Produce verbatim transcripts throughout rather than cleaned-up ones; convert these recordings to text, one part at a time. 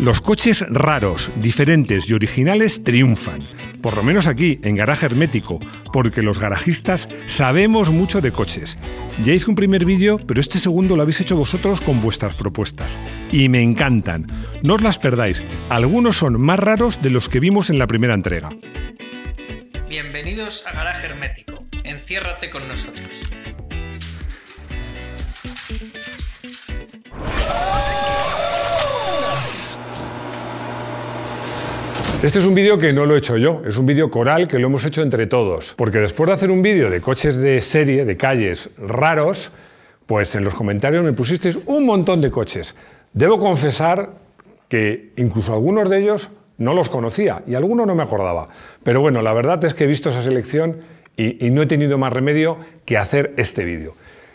Los coches raros, diferentes y originales triunfan, por lo menos aquí, en Garaje Hermético, porque los garajistas sabemos mucho de coches. Ya hice un primer vídeo, pero este segundo lo habéis hecho vosotros con vuestras propuestas. Y me encantan, no os las perdáis, algunos son más raros de los que vimos en la primera entrega. Bienvenidos a Garaje Hermético, enciérrate con nosotros. Este es un vídeo que no lo he hecho yo, es un vídeo coral que lo hemos hecho entre todos, porque después de hacer un vídeo de coches de serie, de calles raros, pues en los comentarios me pusisteis un montón de coches. Debo confesar que incluso algunos de ellos no los conocía y algunos no me acordaba. Pero bueno, la verdad es que he visto esa selección y, y no he tenido más remedio que hacer este vídeo.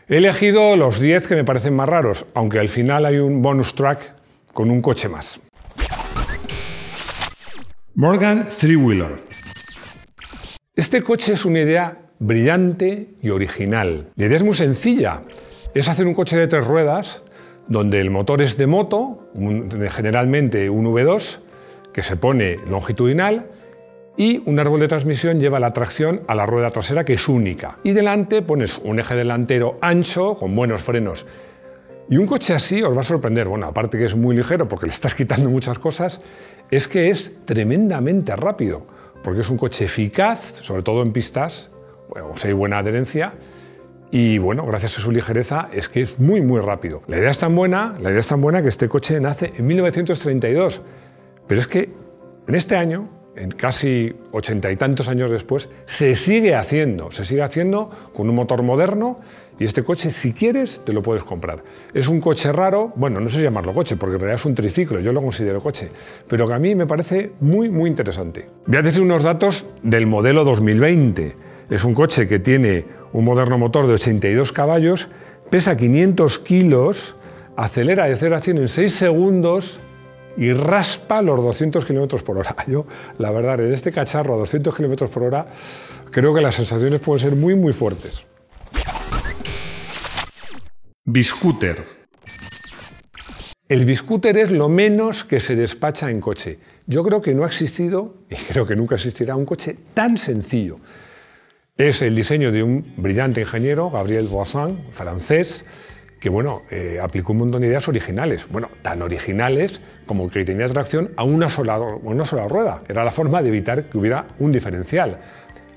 He elegido los diez que me parecen más raros, aunque al final hay un bonus track con un coche más. Morgan Three Wheeler. Este coche es una idea brillante y original. La idea es muy sencilla. Es hacer un coche de tres ruedas donde el motor es de moto, un, generalmente un V dos, que se pone longitudinal, y un árbol de transmisión lleva la tracción a la rueda trasera, que es única. Y delante pones un eje delantero ancho con buenos frenos. Y un coche así os va a sorprender. Bueno, aparte que es muy ligero porque le estás quitando muchas cosas, es que es tremendamente rápido, porque es un coche eficaz, sobre todo en pistas, bueno, o sea, hay buena adherencia, y bueno, gracias a su ligereza es que es muy muy rápido. La idea es tan buena, la idea es tan buena que este coche nace en mil novecientos treinta y dos, pero es que en este año, en casi ochenta y tantos años después, se sigue haciendo, se sigue haciendo con un motor moderno, y este coche, si quieres, te lo puedes comprar. Es un coche raro, bueno, no sé llamarlo coche, porque en realidad es un triciclo, yo lo considero coche, pero que a mí me parece muy, muy interesante. Voy a decir unos datos del modelo dos mil veinte. Es un coche que tiene un moderno motor de ochenta y dos caballos, pesa quinientos kilos, acelera de cero a cien en seis segundos y raspa los doscientos kilómetros por hora. Yo, la verdad, en este cacharro a doscientos kilómetros por hora, creo que las sensaciones pueden ser muy, muy fuertes. Biscúter. El Biscúter es lo menos que se despacha en coche. Yo creo que no ha existido, y creo que nunca existirá, un coche tan sencillo. Es el diseño de un brillante ingeniero, Gabriel Voisin, francés, que bueno, eh, aplicó un montón de ideas originales. Bueno, tan originales como que tenía tracción a una sola, una sola rueda. Era la forma de evitar que hubiera un diferencial.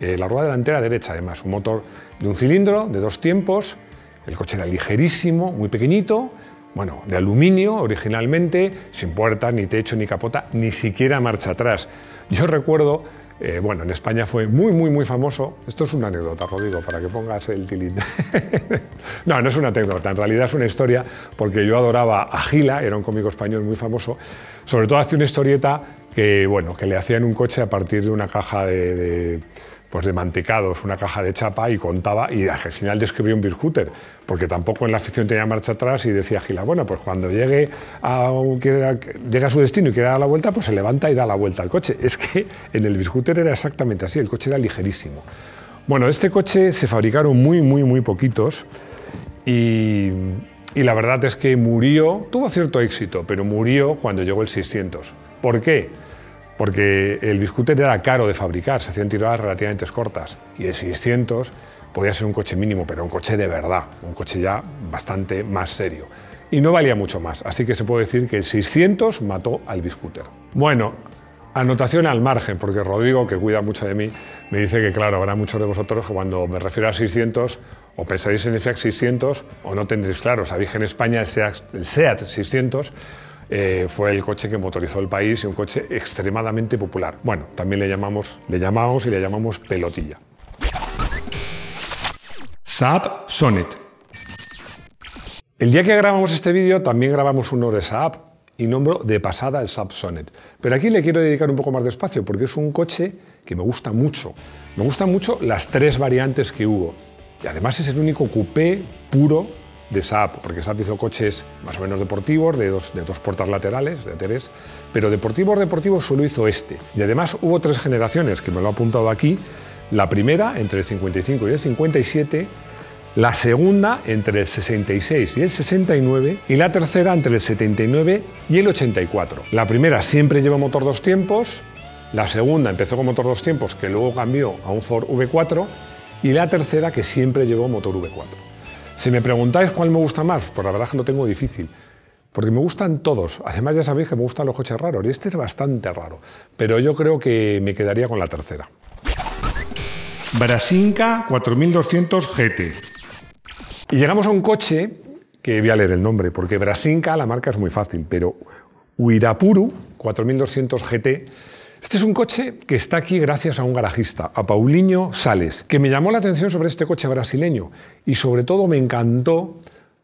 Eh, la rueda delantera derecha, además, un motor de un cilindro, de dos tiempos. El coche era ligerísimo, muy pequeñito, bueno, de aluminio originalmente, sin puerta, ni techo, ni capota, ni siquiera marcha atrás. Yo recuerdo, eh, bueno, en España fue muy, muy, muy famoso. Esto es una anécdota, Rodrigo, para que pongas el tilín. No, no es una anécdota, en realidad es una historia, porque yo adoraba a Gila, era un cómico español muy famoso. Sobre todo hace una historieta que, bueno, que le hacían un coche a partir de una caja de... de pues de mantecados, una caja de chapa, y contaba, y al final describió un Biscúter, porque tampoco en la afición tenía marcha atrás, y decía Gila, bueno, pues cuando llegue a, llegue a su destino y quiera dar la vuelta, pues se levanta y da la vuelta al coche. Es que en el Biscúter era exactamente así, el coche era ligerísimo. Bueno, este coche se fabricaron muy, muy, muy poquitos, y, y la verdad es que murió, tuvo cierto éxito, pero murió cuando llegó el seiscientos. ¿Por qué? Porque el Biscúter era caro de fabricar, se hacían tiradas relativamente cortas, y el seiscientos podía ser un coche mínimo, pero un coche de verdad, un coche ya bastante más serio. Y no valía mucho más, así que se puede decir que el seiscientos mató al Biscúter. Bueno, anotación al margen, porque Rodrigo, que cuida mucho de mí, me dice que claro, habrá muchos de vosotros que cuando me refiero a seiscientos, o pensáis en el Fiat seiscientos, o no tendréis claro, sabéis que en España el Seat, el Seat seiscientos, Eh, fue el coche que motorizó el país y un coche extremadamente popular. Bueno, también le llamamos, le llamamos y le llamamos pelotilla. Saab Sonnet. El día que grabamos este vídeo también grabamos uno de Saab y nombro de pasada el Saab Sonnet. Pero aquí le quiero dedicar un poco más de espacio porque es un coche que me gusta mucho. Me gustan mucho las tres variantes que hubo. Y además es el único coupé puro de Saab, porque Saab hizo coches más o menos deportivos, de dos, de dos puertas laterales, de tres, pero deportivos, deportivos solo hizo este. Y además hubo tres generaciones, que me lo he apuntado aquí. La primera, entre el cincuenta y cinco y el cincuenta y siete, la segunda entre el sesenta y seis y el sesenta y nueve y la tercera entre el setenta y nueve y el ochenta y cuatro. La primera siempre lleva motor dos tiempos, la segunda empezó con motor dos tiempos que luego cambió a un Ford V cuatro y la tercera que siempre llevó motor V cuatro. Si me preguntáis cuál me gusta más, pues la verdad es que lo tengo difícil, porque me gustan todos. Además ya sabéis que me gustan los coches raros y este es bastante raro, pero yo creo que me quedaría con la tercera. Brasinca cuatro mil doscientos G T. Y llegamos a un coche que voy a leer el nombre, porque Brasinca, la marca, es muy fácil, pero Uirapuru cuatro mil doscientos G T. Este es un coche que está aquí gracias a un garajista, a Paulinho Sales, que me llamó la atención sobre este coche brasileño y sobre todo me encantó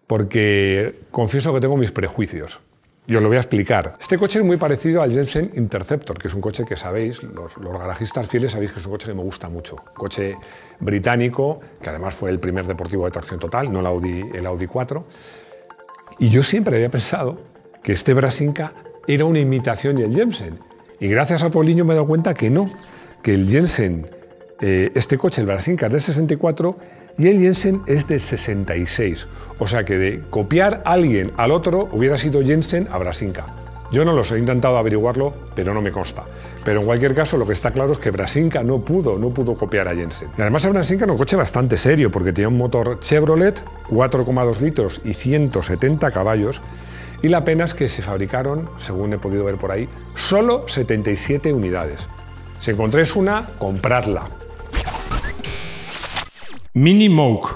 porque confieso que tengo mis prejuicios. Y os lo voy a explicar. Este coche es muy parecido al Jensen Interceptor, que es un coche que sabéis, los, los garajistas fieles sabéis que es un coche que me gusta mucho. Coche británico, que además fue el primer deportivo de tracción total, no el Audi, el Audi cuatro. Y yo siempre había pensado que este Brasinca era una imitación del Jensen. Y gracias a Paulinho me he dado cuenta que no, que el Jensen, eh, este coche, el Brasinca, es del sesenta y cuatro y el Jensen es del sesenta y seis. O sea que de copiar a alguien al otro hubiera sido Jensen a Brasinca. Yo no los he intentado averiguarlo, pero no me consta. Pero en cualquier caso, lo que está claro es que Brasinca no pudo, no pudo copiar a Jensen. Y además, Brasinca era un coche bastante serio, porque tenía un motor Chevrolet, cuatro coma dos litros y ciento setenta caballos, y la pena es que se fabricaron, según he podido ver por ahí, solo setenta y siete unidades. Si encontréis una, compradla. Mini Moke.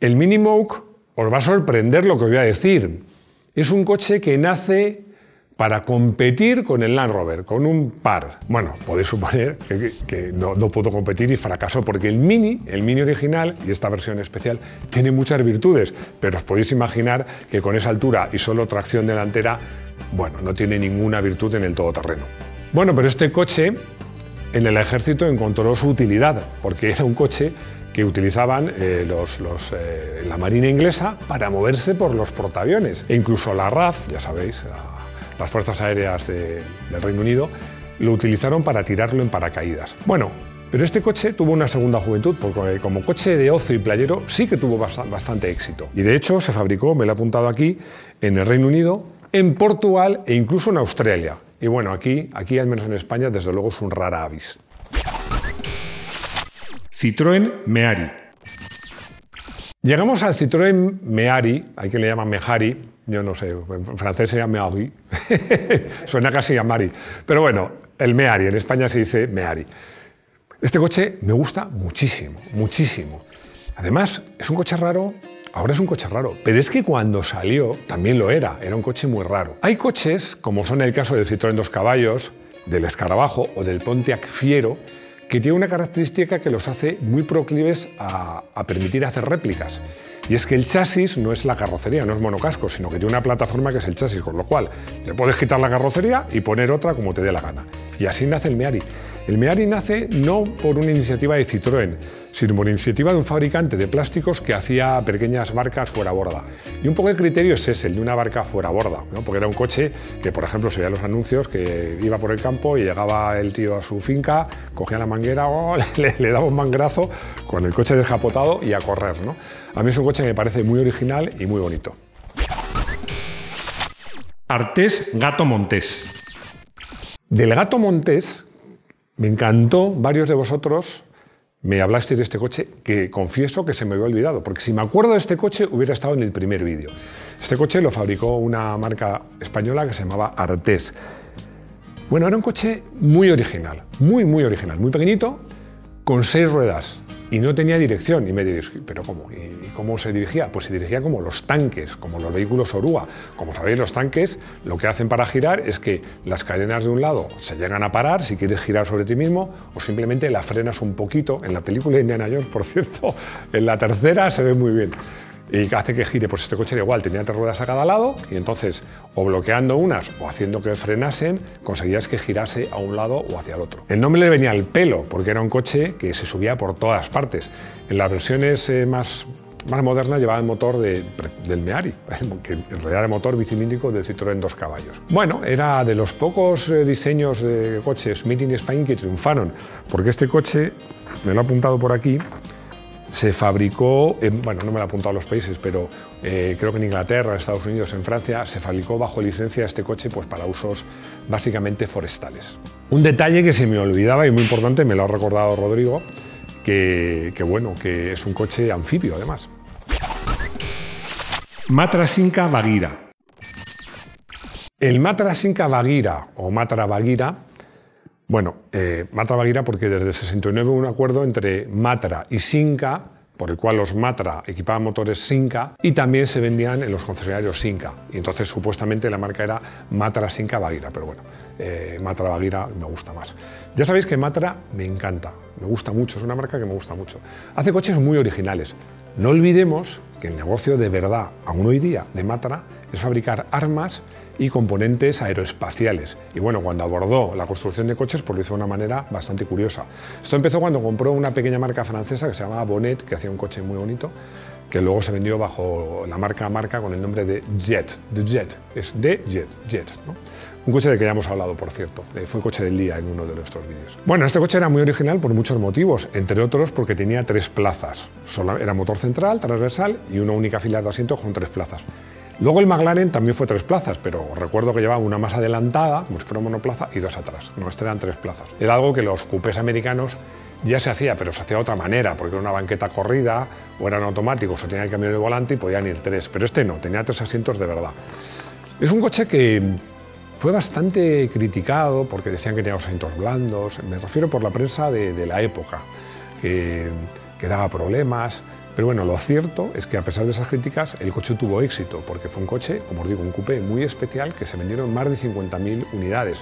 El Mini Moke os va a sorprender lo que os voy a decir. Es un coche que nace para competir con el Land Rover, con un par. Bueno, podéis suponer que, que no, no pudo competir y fracasó, porque el Mini, el Mini original y esta versión especial, tiene muchas virtudes, pero os podéis imaginar que con esa altura y solo tracción delantera, bueno, no tiene ninguna virtud en el todoterreno. Bueno, pero este coche en el ejército encontró su utilidad, porque era un coche que utilizaban eh, los, los, eh, la marina inglesa para moverse por los portaaviones. E incluso la R A F, ya sabéis, la, las fuerzas aéreas de, del Reino Unido, lo utilizaron para tirarlo en paracaídas. Bueno, pero este coche tuvo una segunda juventud, porque como coche de ocio y playero sí que tuvo bast- bastante éxito. Y de hecho se fabricó, me lo he apuntado aquí, en el Reino Unido, en Portugal e incluso en Australia. Y bueno, aquí, aquí, al menos en España, desde luego es un rara avis. Citroën Mehari. Llegamos al Citroën Mehari, hay quien le llama Mehari, yo no sé, en francés se llama Mehari, suena casi a Mari, pero bueno, el Mehari, en España se dice Mehari. Este coche me gusta muchísimo, muchísimo. Además, es un coche raro. Ahora es un coche raro, pero es que cuando salió también lo era, era un coche muy raro. Hay coches, como son el caso del Citroën dos caballos, del Escarabajo o del Pontiac Fiero, que tiene una característica que los hace muy proclives a, a permitir hacer réplicas. Y es que el chasis no es la carrocería, no es monocasco, sino que tiene una plataforma que es el chasis, con lo cual le puedes quitar la carrocería y poner otra como te dé la gana. Y así nace el Mehari. El Mehari nace no por una iniciativa de Citroën, sino por iniciativa de un fabricante de plásticos que hacía pequeñas barcas fuera borda. Y un poco el criterio es ese, el de una barca fuera borda, ¿no? Porque era un coche que, por ejemplo, se veían los anuncios que iba por el campo y llegaba el tío a su finca, cogía la manguera, oh, le, le daba un mangrazo con el coche descapotado y a correr, ¿no? A mí es un coche que me parece muy original y muy bonito. Artés Gato Montés. Del Gato Montés me encantó, varios de vosotros me hablasteis de este coche, que confieso que se me había olvidado, porque si me acuerdo de este coche hubiera estado en el primer vídeo. Este coche lo fabricó una marca española que se llamaba Artés. Bueno, era un coche muy original, muy, muy original, muy pequeñito, con seis ruedas y no tenía dirección. Y me diréis, ¿pero cómo? ¿Y cómo se dirigía? Pues se dirigía como los tanques, como los vehículos Oruga. Como sabéis, los tanques lo que hacen para girar es que las cadenas de un lado se llegan a parar si quieres girar sobre ti mismo o simplemente la frenas un poquito. En la película de Indiana Jones, por cierto, en la tercera se ve muy bien. Y hace que gire, pues este coche era igual, tenía tres ruedas a cada lado y entonces o bloqueando unas o haciendo que frenasen conseguías que girase a un lado o hacia el otro. El nombre le venía al pelo porque era un coche que se subía por todas partes. En las versiones eh, más, más modernas llevaba el motor de, del Mehari, que en realidad era el motor bicilíndrico del Citroën dos caballos. Bueno, era de los pocos eh, diseños de coches Made in Spain que triunfaron, porque este coche, me lo he apuntado por aquí, se fabricó, en, bueno, no me lo he apuntado a los países, pero eh, creo que en Inglaterra, en Estados Unidos, en Francia, se fabricó bajo licencia este coche pues, para usos básicamente forestales. Un detalle que se me olvidaba y muy importante, me lo ha recordado Rodrigo, que, que bueno, que es un coche anfibio además. Matra-Simca Bagheera. El Matra-Simca Bagheera o Matra Bagheera, bueno, eh, Matra Bagheera porque desde el sesenta y nueve hubo un acuerdo entre Matra y Simca, por el cual los Matra equipaban motores Simca y también se vendían en los concesionarios Simca. Y entonces supuestamente la marca era Matra-Simca Bagheera, pero bueno, eh, Matra Bagheera me gusta más. Ya sabéis que Matra me encanta, me gusta mucho, es una marca que me gusta mucho. Hace coches muy originales. No olvidemos que el negocio de verdad, aún hoy día, de Matra es fabricar armas y componentes aeroespaciales. Y bueno, cuando abordó la construcción de coches, pues lo hizo de una manera bastante curiosa. Esto empezó cuando compró una pequeña marca francesa que se llamaba Bonnet, que hacía un coche muy bonito, que luego se vendió bajo la marca marca con el nombre de Jet. De Jet, es de Jet, Jet, ¿no? Un coche del que ya hemos hablado, por cierto. Fue coche del día en uno de nuestros vídeos. Bueno, este coche era muy original por muchos motivos, entre otros porque tenía tres plazas. Era motor central, transversal y una única fila de asientos con tres plazas. Luego el McLaren también fue tres plazas, pero recuerdo que llevaba una más adelantada, pues fuera monoplaza, y dos atrás. No, este eran tres plazas. Era algo que los coupés americanos ya se hacía, pero se hacía de otra manera, porque era una banqueta corrida, o eran automáticos, o tenían el cambio de volante y podían ir tres. Pero este no, tenía tres asientos de verdad. Es un coche que fue bastante criticado, porque decían que tenía los asientos blandos. Me refiero por la prensa de, de la época, que, que daba problemas. Pero bueno, lo cierto es que a pesar de esas críticas, el coche tuvo éxito, porque fue un coche, como os digo, un coupé muy especial, que se vendieron más de cincuenta mil unidades.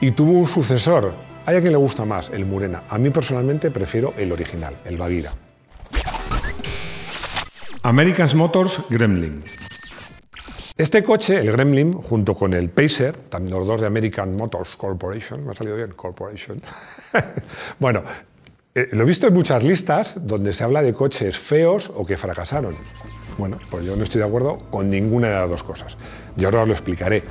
Y tuvo un sucesor. Hay a quien le gusta más, el Murena. A mí personalmente prefiero el original, el Bagheera. American Motors Gremlin. Este coche, el Gremlin, junto con el Pacer, también los dos de American Motors Corporation, me ha salido bien, Corporation. Bueno. Eh, lo he visto en muchas listas donde se habla de coches feos o que fracasaron. Bueno, pues yo no estoy de acuerdo con ninguna de las dos cosas. Y ahora os lo explicaré.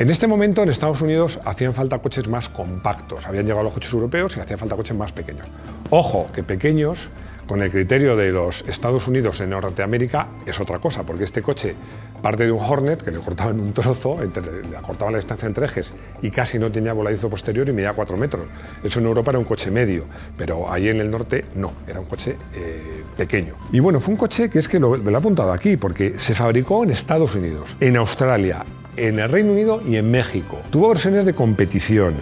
En este momento en Estados Unidos hacían falta coches más compactos. Habían llegado los coches europeos y hacían falta coches más pequeños. Ojo, que pequeños, con el criterio de los Estados Unidos en Norteamérica, es otra cosa, porque este coche parte de un Hornet que le cortaban un trozo, entre, le cortaban la distancia entre ejes y casi no tenía voladizo posterior y medía cuatro metros. Eso en Europa era un coche medio, pero ahí en el norte no, era un coche eh, pequeño. Y bueno, fue un coche que es que lo, me lo he apuntado aquí, porque se fabricó en Estados Unidos, en Australia, en el Reino Unido y en México. Tuvo versiones de competición,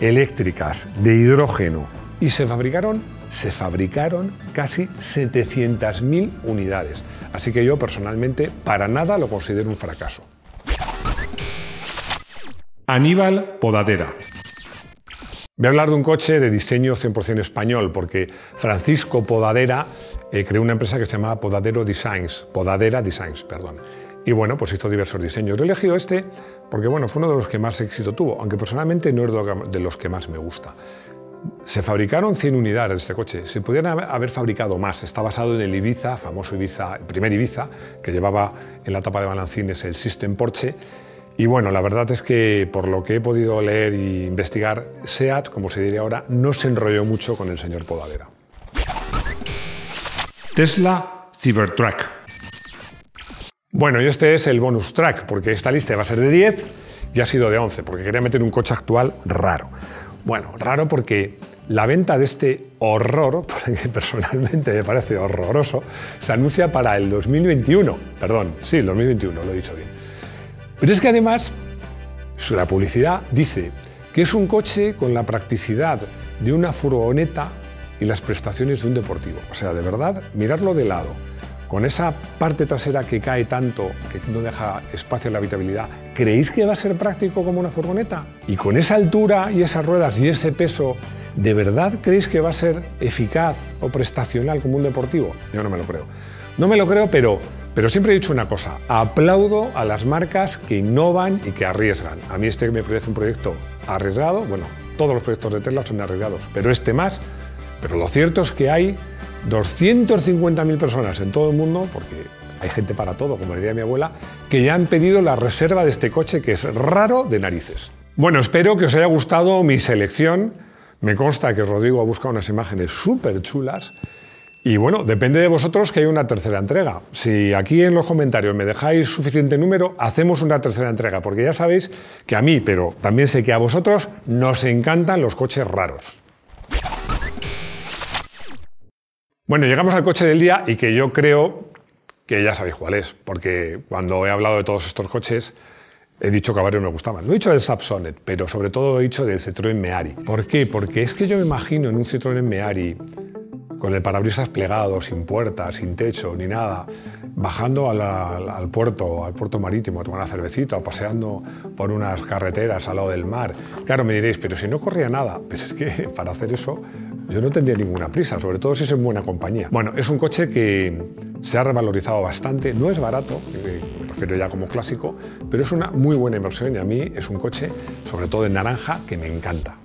eléctricas, de hidrógeno, y se fabricaron se fabricaron casi setecientas mil unidades. Así que yo personalmente para nada lo considero un fracaso. Aníbal Podadera. Voy a hablar de un coche de diseño cien por cien español, porque Francisco Podadera eh, creó una empresa que se llamaba Podadero Designs, Podadera Designs, perdón. Y bueno, pues hizo diversos diseños. Yo he elegido este porque bueno, fue uno de los que más éxito tuvo, aunque personalmente no es de los que más me gusta. Se fabricaron cien unidades de este coche, se pudieran haber fabricado más. Está basado en el Ibiza, famoso Ibiza, el primer Ibiza, que llevaba en la tapa de balancines el System Porsche. Y bueno, la verdad es que, por lo que he podido leer e investigar, SEAT, como se diría ahora, no se enrolló mucho con el señor Podadera. Tesla Cybertruck. Bueno, y este es el bonus track, porque esta lista va a ser de diez y ha sido de once, porque quería meter un coche actual raro. Bueno, raro porque la venta de este horror, porque personalmente me parece horroroso, se anuncia para el dos mil veintiuno. Perdón, sí, el dos mil veintiuno, lo he dicho bien. Pero es que además, la publicidad dice que es un coche con la practicidad de una furgoneta y las prestaciones de un deportivo. O sea, de verdad, mirarlo de lado, con esa parte trasera que cae tanto, que no deja espacio en la habitabilidad, ¿creéis que va a ser práctico como una furgoneta? Y con esa altura y esas ruedas y ese peso, ¿de verdad creéis que va a ser eficaz o prestacional como un deportivo? Yo no me lo creo. No me lo creo, pero, pero siempre he dicho una cosa. Aplaudo a las marcas que innovan y que arriesgan. A mí este me parece un proyecto arriesgado. Bueno, todos los proyectos de Tesla son arriesgados, pero este más. Pero lo cierto es que hay doscientas cincuenta mil personas en todo el mundo, porque hay gente para todo, como diría mi abuela, que ya han pedido la reserva de este coche, que es raro de narices. Bueno, espero que os haya gustado mi selección. Me consta que Rodrigo ha buscado unas imágenes súper chulas. Y bueno, depende de vosotros que haya una tercera entrega. Si aquí en los comentarios me dejáis suficiente número, hacemos una tercera entrega, porque ya sabéis que a mí, pero también sé que a vosotros, nos encantan los coches raros. Bueno, llegamos al coche del día y que yo creo que ya sabéis cuál es, porque cuando he hablado de todos estos coches he dicho que a varios me gustaban. No he dicho del Saab Sonnet, pero sobre todo he dicho del Citroën Mehari. ¿Por qué? Porque es que yo me imagino en un Citroën Mehari con el parabrisas plegado, sin puerta, sin techo, ni nada, bajando a la, al puerto, al puerto marítimo, a tomar una cervecita o paseando por unas carreteras al lado del mar. Claro, me diréis, pero si no corría nada. Pero es que para hacer eso yo no tendría ninguna prisa, sobre todo si es en buena compañía. Bueno, es un coche que se ha revalorizado bastante, no es barato, me refiero ya como clásico, pero es una muy buena inversión y a mí es un coche, sobre todo en naranja, que me encanta.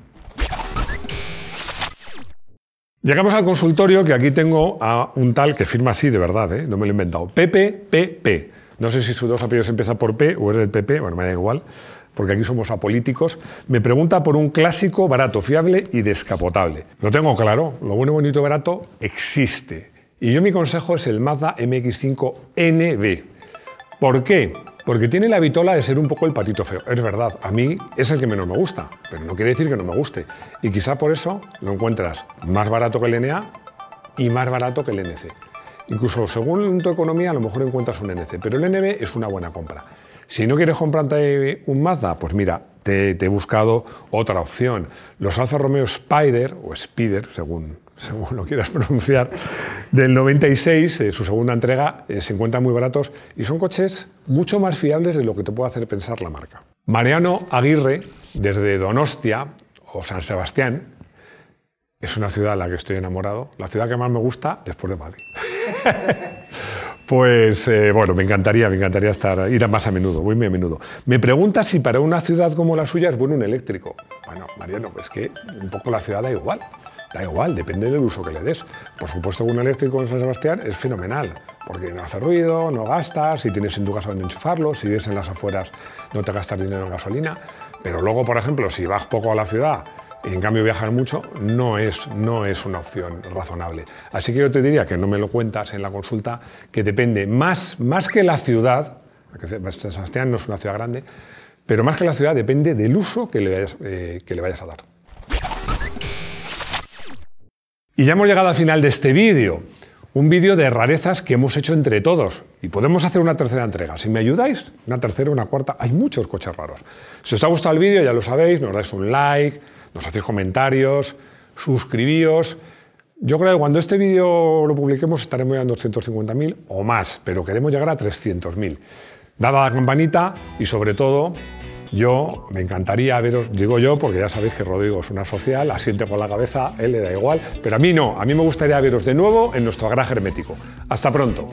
Llegamos al consultorio, que aquí tengo a un tal que firma así, de verdad, ¿eh? No me lo he inventado. P P P P. No sé si sus dos apellidos empiezan por P o es del P P, bueno, me da igual, porque aquí somos apolíticos. Me pregunta por un clásico barato, fiable y descapotable. Lo tengo claro, lo bueno, bonito, barato existe. Y yo mi consejo es el Mazda M X cinco N B. ¿Por qué? Porque tiene la vitola de ser un poco el patito feo. Es verdad, a mí es el que menos me gusta, pero no quiere decir que no me guste. Y quizá por eso lo encuentras más barato que el N A y más barato que el N C. Incluso según tu economía a lo mejor encuentras un N C, pero el N B es una buena compra. Si no quieres comprarte un Mazda, pues mira, te, te he buscado otra opción. Los Alfa Romeo Spider, o Spider, según... según lo quieras pronunciar, del noventa y seis, eh, su segunda entrega, eh, se encuentran muy baratos y son coches mucho más fiables de lo que te puede hacer pensar la marca. Mariano Aguirre, desde Donostia o San Sebastián, es una ciudad en la que estoy enamorado, la ciudad que más me gusta después de Madrid. Pues eh, bueno, me encantaría, me encantaría estar, ir más a menudo, voy muy a menudo. Me pregunta si para una ciudad como la suya es bueno un eléctrico. Bueno, Mariano, pues que un poco la ciudad da igual. Da igual, depende del uso que le des. Por supuesto, un eléctrico en San Sebastián es fenomenal, porque no hace ruido, no gastas, si tienes en tu casa donde enchufarlo, si vives en las afueras no te gastas dinero en gasolina. Pero luego, por ejemplo, si vas poco a la ciudad y en cambio viajas mucho, no es, no es una opción razonable. Así que yo te diría, que no me lo cuentas en la consulta, que depende más, más que la ciudad, porque San Sebastián no es una ciudad grande, pero más que la ciudad depende del uso que le vayas, eh, que le vayas a dar. Y ya hemos llegado al final de este vídeo, un vídeo de rarezas que hemos hecho entre todos y podemos hacer una tercera entrega. Si me ayudáis, una tercera, una cuarta, hay muchos coches raros. Si os ha gustado el vídeo, ya lo sabéis, nos dais un like, nos hacéis comentarios, suscribíos. Yo creo que cuando este vídeo lo publiquemos estaremos ya en doscientos cincuenta mil o más, pero queremos llegar a trescientos mil. Dad a la campanita y sobre todo... Yo me encantaría veros, digo yo, porque ya sabéis que Rodrigo es una social, asiente con la cabeza, él le da igual, pero a mí no, a mí me gustaría veros de nuevo en nuestro Garaje Hermético. ¡Hasta pronto!